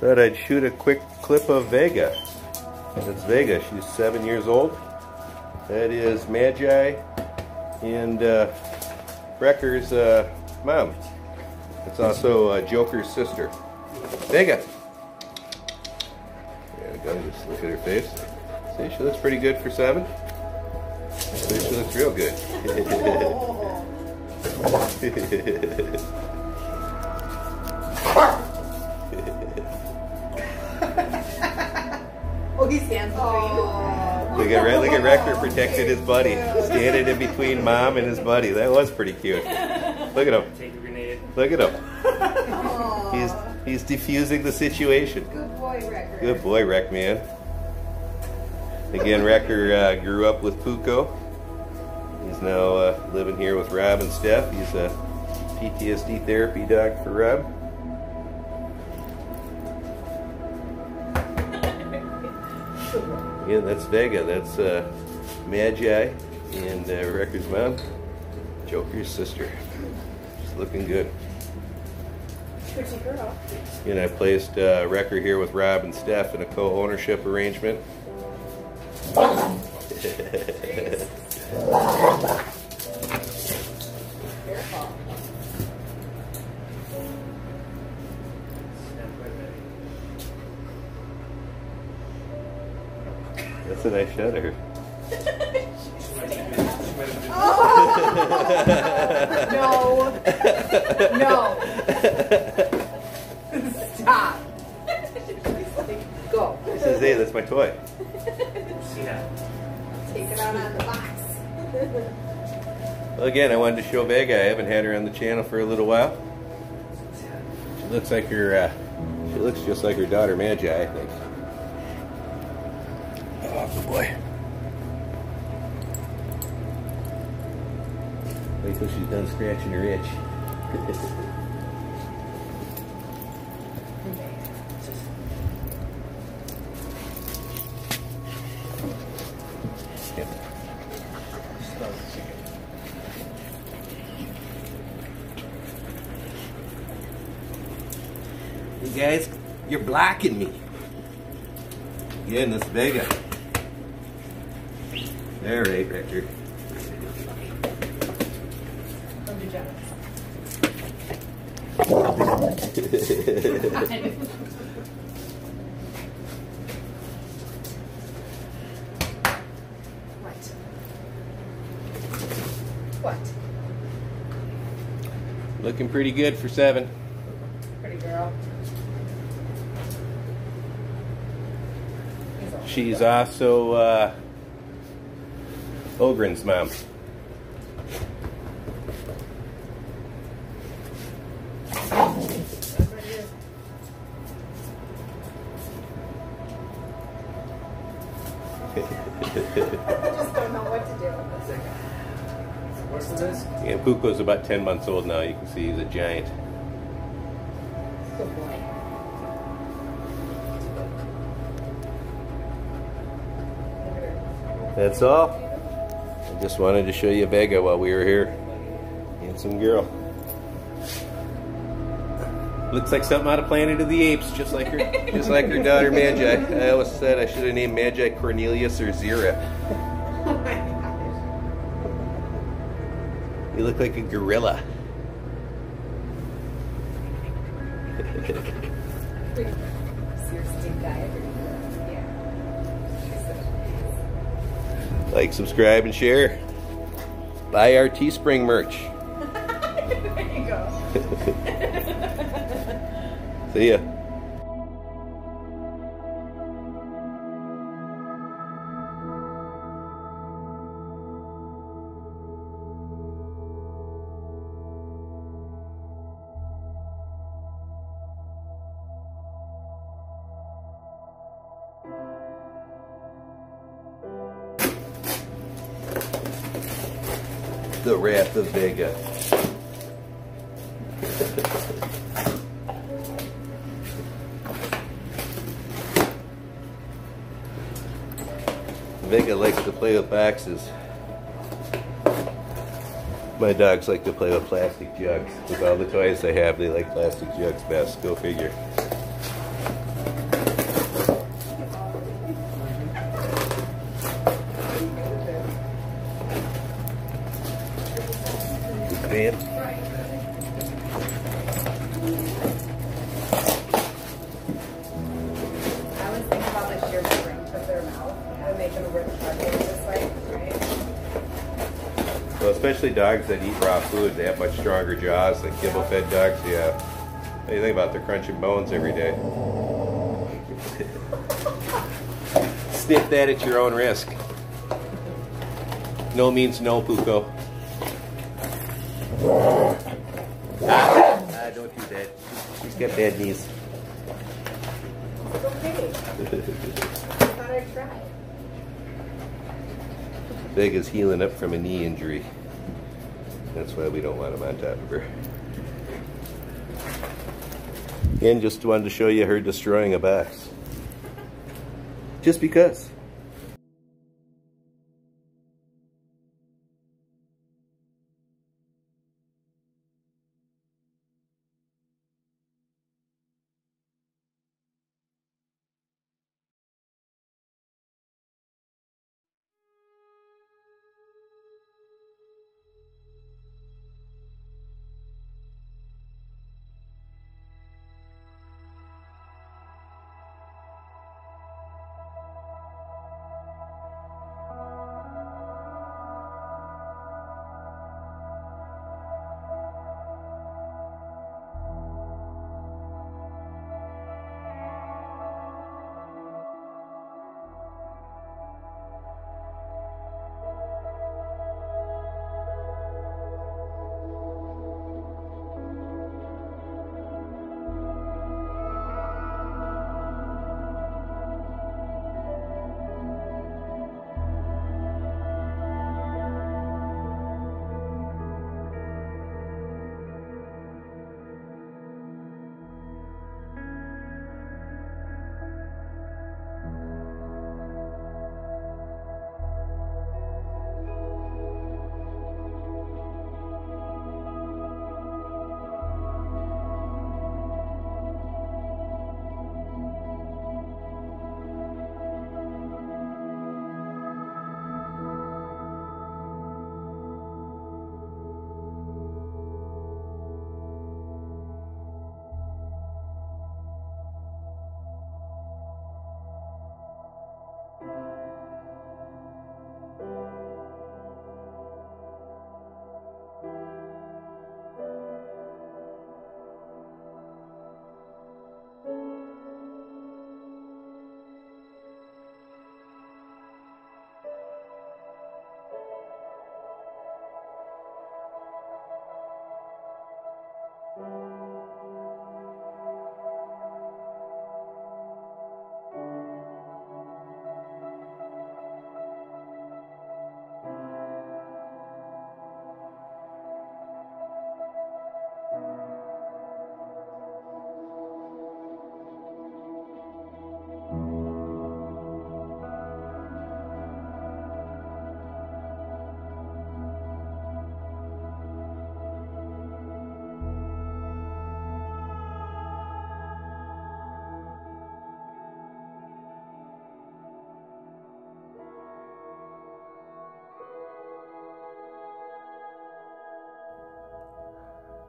Thought I'd shoot a quick clip of Vega. That's Vega. She's 7 years old. That is Magi and Rekkr's mom. It's also Joker's sister. Vega. There we go. Just look at her face. See, she looks pretty good for 7. See, she looks real good. Oh, he stands for you. Look at Rekkr protected his buddy. Standing in between mom and his buddy. That was pretty cute. Look at him. Take a grenade. Look at him. Aww. He's defusing the situation. Good boy, Rekkr. Good boy, Rekkr, man. Again, Rekkr grew up with Puukko. He's now living here with Rob and Steph. He's a PTSD therapy dog for Rob. Again, that's Vega. That's Magi and Rekkr's mom. Joker's sister. She's looking good. Pretty girl. And I placed Rekkr here with Rob and Steph in a co-ownership arrangement. That's a nice shot of her. Oh. No. No. Stop. Like, go. She says, hey, that's my toy. Yeah. Take it out of the box. Well, again, I wanted to show Vega. I haven't had her on the channel for a little while. She looks like her. She looks just like her daughter Magi, I think. Oh, good boy. Wait till she's done scratching her itch. Yep. You guys, you're blocking me. Again, this Vega. All right, Rekkr. What? Looking pretty good for 7. Pretty girl. She's also Ogren's mom. I just don't know what to do with this. What's this? Yeah, Puukko's about 10 months old now. You can see he's a giant. Good boy. That's all. I just wanted to show you Vega while we were here. Handsome girl. Looks like something out of Planet of the Apes, just like her daughter Magi. I always said I should have named Magi Cornelius or Zira. Oh my gosh. You look like a gorilla. Like, subscribe, and share. Buy our Teespring merch. There you go. See ya. The Wrath of Vega. Vega likes to play with boxes. My dogs like to play with plastic jugs. With all the toys they have, they like plastic jugs best. Go figure. babe. I always think about the sheer strength of their mouth and making them rip sharply this way, right? Well, especially dogs that eat raw food, they have much stronger jaws than kibble-fed dogs. Yeah. What do you think about their crunching bones every day? Sniff that at your own risk. No means no, Puukko. Ah, don't do that. She's got bad knees. It's okay. I thought I'd try. Vega's healing up from a knee injury. That's why we don't want him on top of her. And just wanted to show you her destroying a box. Just because.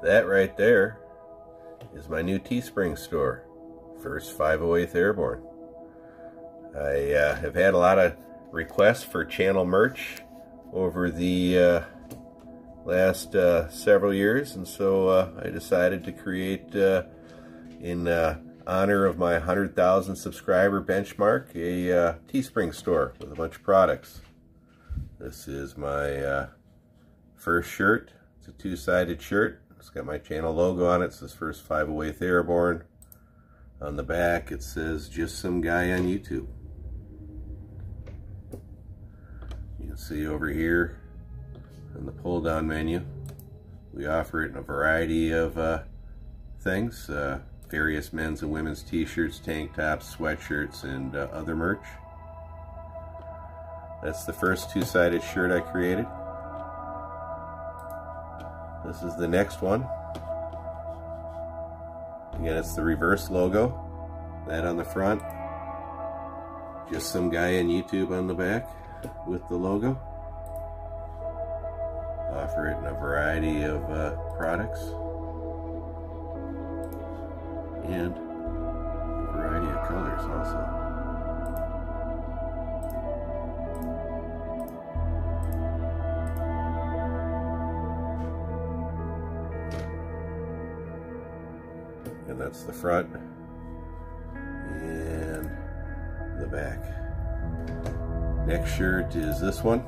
That right there is my new Teespring store, 1st 508th Airborne. I have had a lot of requests for channel merch over the last several years, and so I decided to create, in honor of my 100,000 subscriber benchmark, a Teespring store with a bunch of products. This is my first shirt. It's a two-sided shirt. It's got my channel logo on it. It says 1st 508th Airborne. On the back it says just some guy on YouTube. You can see over here in the pull down menu we offer it in a variety of things. Various men's and women's t-shirts, tank tops, sweatshirts, and other merch. That's the first two-sided shirt I created. This is the next one. Again, it's the reverse logo. That on the front. Just some guy on YouTube on the back with the logo. offer it in a variety of products and a variety of colors also. And that's the front and the back. Next shirt is this one.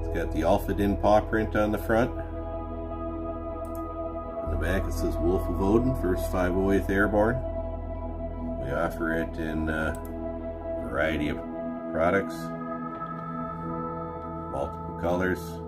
It's got the Ulfhedinn paw print on the front. On the back it says Wolf of Odin, 1st 508th Airborne. We offer it in a variety of products, multiple colors.